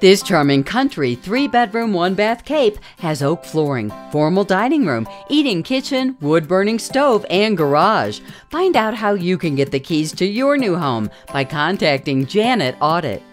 This charming country 3-bedroom, 1-bath cape has oak flooring, formal dining room, eating kitchen, wood-burning stove, and garage. Find out how you can get the keys to your new home by contacting Janet Audet.